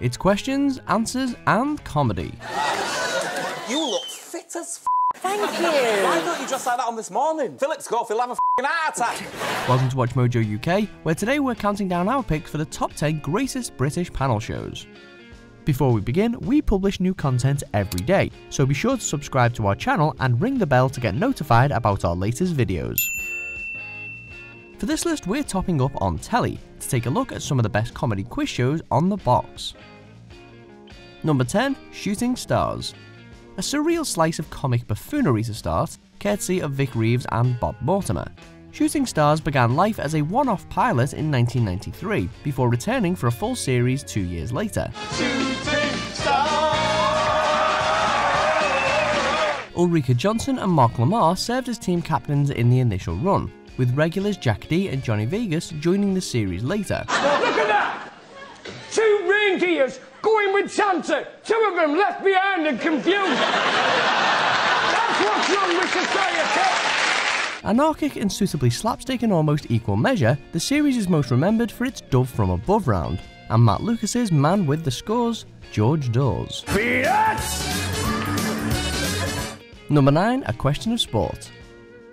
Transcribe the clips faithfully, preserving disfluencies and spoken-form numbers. It's questions, answers, and comedy. You look fit as f***. Thank you. Why don't you dress like that on this morning? Philip Scofield will have a f***ing heart attack. Welcome to WatchMojo U K, where today we're counting down our picks for the top ten greatest British panel shows. Before we begin, we publish new content every day, so be sure to subscribe to our channel and ring the bell to get notified about our latest videos. For this list, we're topping up on telly to take a look at some of the best comedy quiz shows on the box. Number ten. Shooting Stars. A surreal slice of comic buffoonery to start, courtesy of Vic Reeves and Bob Mortimer. Shooting Stars began life as a one-off pilot in nineteen ninety-three, before returning for a full series two years later. Shooting Stars! Ulrika Johnson and Mark Lamarr served as team captains in the initial run, with regulars Jack Dee and Johnny Vegas joining the series later. Look at that! Two reindeers! Going with Santa, two of them left behind and confused. That's what's wrong with society. Anarchic and suitably slapstick in almost equal measure, the series is most remembered for its Dove From Above round and Matt Lucas's man with the scores, George Dawes. Number nine. A Question of Sport.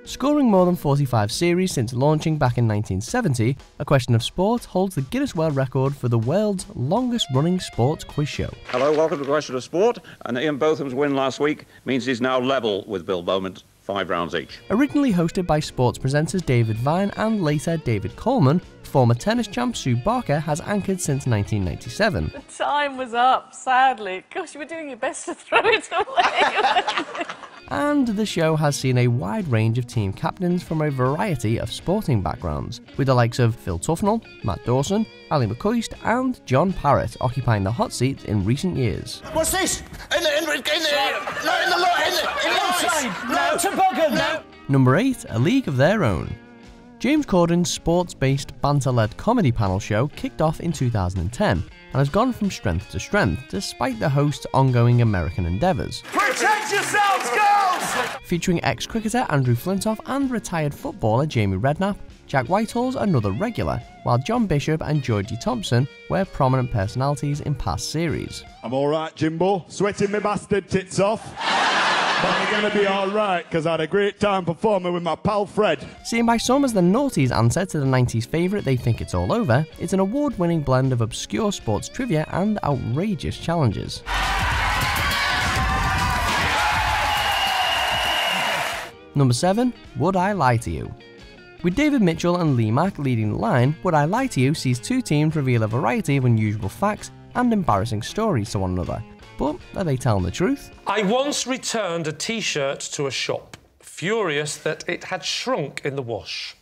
Scoring more than forty-five series since launching back in nineteen seventy, A Question of Sport holds the Guinness World Record for the world's longest-running sports quiz show. Hello, welcome to A Question of Sport, and Ian Botham's win last week means he's now level with Bill Bowman, five rounds each. Originally hosted by sports presenters David Vine and later David Coleman, former tennis champ Sue Barker has anchored since nineteen ninety-seven. The time was up, sadly. Gosh, you were doing your best to throw it away. And the show has seen a wide range of team captains from a variety of sporting backgrounds, with the likes of Phil Tufnell, Matt Dawson, Ali McCoist and John Parrott occupying the hot seats in recent years. What's this? In the... in the... in the... in the... no, in the... in the... in the... outside! No! Toboggan! No! Number eight. A League Of Their Own. James Corden's sports-based, banter-led comedy panel show kicked off in two thousand ten and has gone from strength to strength despite the host's ongoing American endeavours. Protect yourselves, girls! Featuring ex-cricketer Andrew Flintoff and retired footballer Jamie Redknapp, Jack Whitehall's another regular, while John Bishop and Georgie Thompson were prominent personalities in past series. I'm all right, Jimbo. Sweating my bastard tits off. But I'm gonna be alright, because I had a great time performing with my pal Fred. Seen by some as the noughties answer to the nineties favourite They Think It's All Over, it's an award-winning blend of obscure sports trivia and outrageous challenges. Number seven. Would I Lie To You? With David Mitchell and Lee Mack leading the line, Would I Lie To You sees two teams reveal a variety of unusual facts and embarrassing stories to one another. But are they telling the truth? I once returned a T-shirt to a shop, furious that it had shrunk in the wash,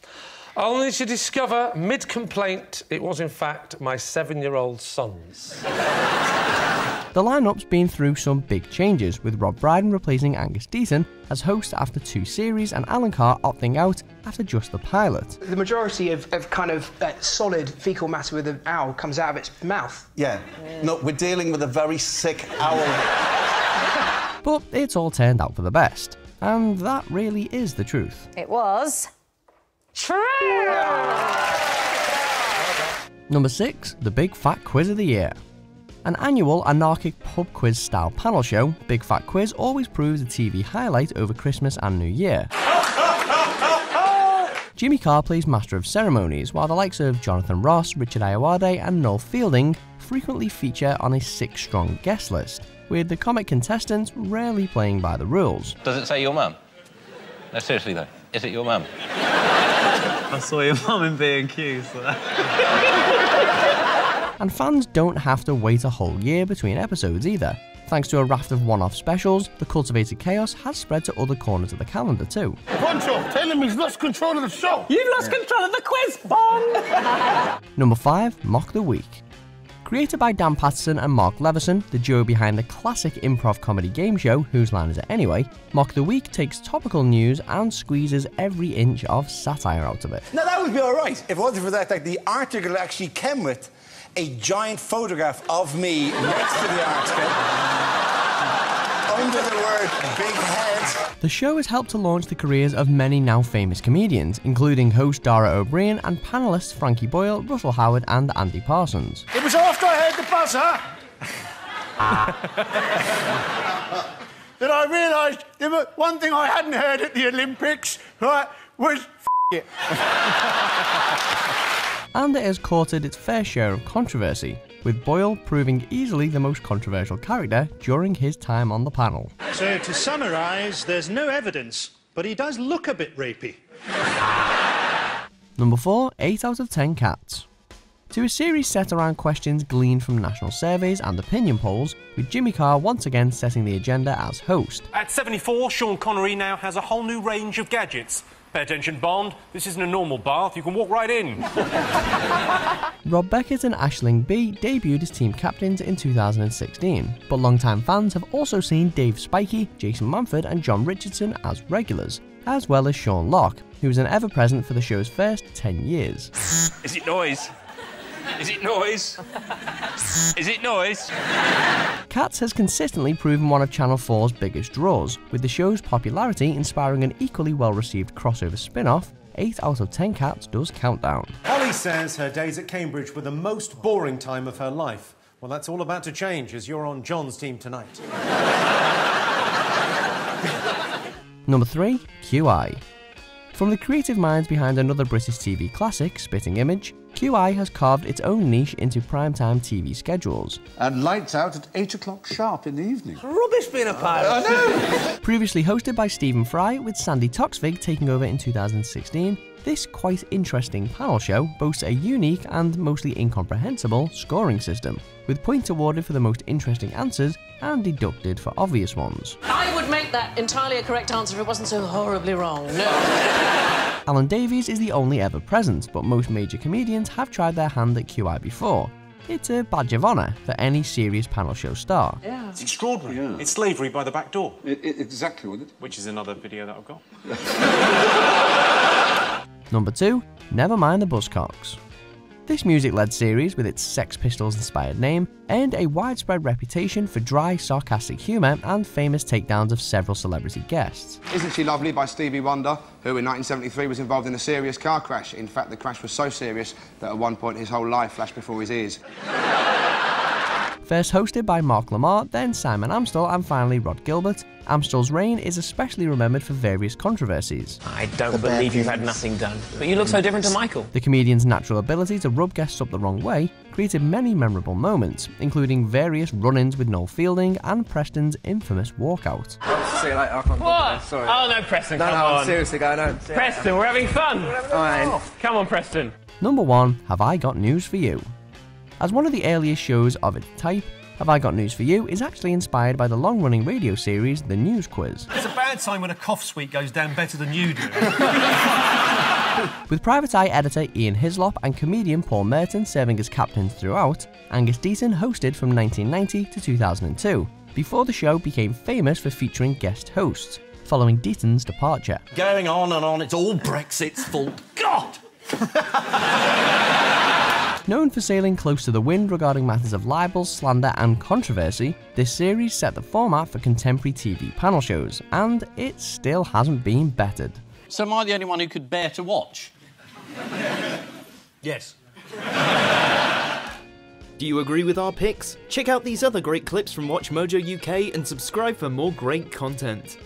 only to discover, mid-complaint, it was in fact my seven-year-old son's. The lineup's been through some big changes, with Rob Brydon replacing Angus Deaton as host after two series and Alan Carr opting out after just the pilot. The majority of, of kind of uh, solid faecal matter with an owl comes out of its mouth. Yeah. Mm. No, we're dealing with a very sick owl. But it's all turned out for the best. And that really is the truth. It was... true! Number six. The Big Fat Quiz of the Year. An annual anarchic pub quiz style panel show, Big Fat Quiz always proves a T V highlight over Christmas and New Year. Jimmy Carr plays Master of Ceremonies, while the likes of Jonathan Ross, Richard Ayoade and Noel Fielding frequently feature on a six-strong guest list, with the comic contestants rarely playing by the rules. Does it say your mum? No, seriously though, is it your mum? I saw your mum in B and Q, so... And fans don't have to wait a whole year between episodes either. Thanks to a raft of one-off specials, the cultivated chaos has spread to other corners of the calendar too. Poncho, tell him he's lost control of the show! You've lost yeah. control of the quiz, Bond! Number five. Mock The Week. Created by Dan Patterson and Mark Leveson, the duo behind the classic improv comedy game show Whose Line Is It Anyway, Mock The Week takes topical news and squeezes every inch of satire out of it. Now that would be alright, if it wasn't for that, like, the article actually came with a giant photograph of me next to the article, under the word big head. The show has helped to launch the careers of many now famous comedians, including host Dara O'Brien and panellists Frankie Boyle, Russell Howard and Andy Parsons. It was after I heard the buzzer That I realised there was one thing I hadn't heard at the Olympics, right, was f*** it. And it has courted its fair share of controversy, with Boyle proving easily the most controversial character during his time on the panel. So, to summarise, there's no evidence, but he does look a bit rapey. Number four, eight out of ten cats. To a series set around questions gleaned from national surveys and opinion polls, with Jimmy Carr once again setting the agenda as host. At seventy-four, Sean Connery now has a whole new range of gadgets. Pay attention, Bond, this isn't a normal bath, you can walk right in. Rob Beckett and Aisling B debuted as team captains in two thousand sixteen, but long-time fans have also seen Dave Spikey, Jason Manford and John Richardson as regulars, as well as Sean Locke, who was an ever-present for the show's first ten years. Is it noise? Is it noise? Is it noise? Cats has consistently proven one of Channel four's biggest draws, with the show's popularity inspiring an equally well-received crossover spin-off, eight out of ten Cats Does Countdown. Holly says her days at Cambridge were the most boring time of her life. Well, that's all about to change, as you're on John's team tonight. Number three, Q I. From the creative minds behind another British T V classic, Spitting Image, Q I has carved its own niche into primetime T V schedules. And lights out at eight o'clock sharp in the evening. Rubbish being a pirate! I know! Previously hosted by Stephen Fry, with Sandy Toksvig taking over in two thousand sixteen, this quite interesting panel show boasts a unique and mostly incomprehensible scoring system, with points awarded for the most interesting answers and deducted for obvious ones. I would make that entirely a correct answer if it wasn't so horribly wrong. No. Alan Davies is the only ever present, but most major comedians have tried their hand at Q I before. It's a badge of honour for any serious panel show star. Yeah. It's extraordinary. Yeah. It's slavery by the back door. It, it, exactly what it is. Which is another video that I've got. Number two, Never Mind the Buzzcocks. This music-led series, with its Sex Pistols-inspired name, earned a widespread reputation for dry, sarcastic humour and famous takedowns of several celebrity guests. Isn't She Lovely by Stevie Wonder, who in nineteen seventy-three was involved in a serious car crash. In fact, the crash was so serious that at one point his whole life flashed before his ears. First hosted by Mark Lamarr, then Simon Amstel and finally Rod Gilbert, Amstel's reign is especially remembered for various controversies. I don't believe you've had nothing done, but you look so different to Michael. The comedian's natural ability to rub guests up the wrong way created many memorable moments, including various run-ins with Noel Fielding and Preston's infamous walkout. What? Sorry. Oh no, Preston, no, come no, on. I'm seriously going home. Preston, we're having fun. We're having fun. All right. Come on, Preston. Number one, Have I Got News For You? As one of the earliest shows of its type, Have I Got News For You is actually inspired by the long-running radio series The News Quiz. It's a bad sign when a cough suite goes down better than you do. With Private Eye editor Ian Hislop and comedian Paul Merton serving as captains throughout, Angus Deaton hosted from nineteen ninety to two thousand two, before the show became famous for featuring guest hosts, following Deaton's departure. Going on and on, it's all Brexit's fault. God! Known for sailing close to the wind regarding matters of libel, slander and controversy, this series set the format for contemporary T V panel shows, and it still hasn't been bettered. So am I the only one who could bear to watch? Yes. Do you agree with our picks? Check out these other great clips from WatchMojo U K and subscribe for more great content.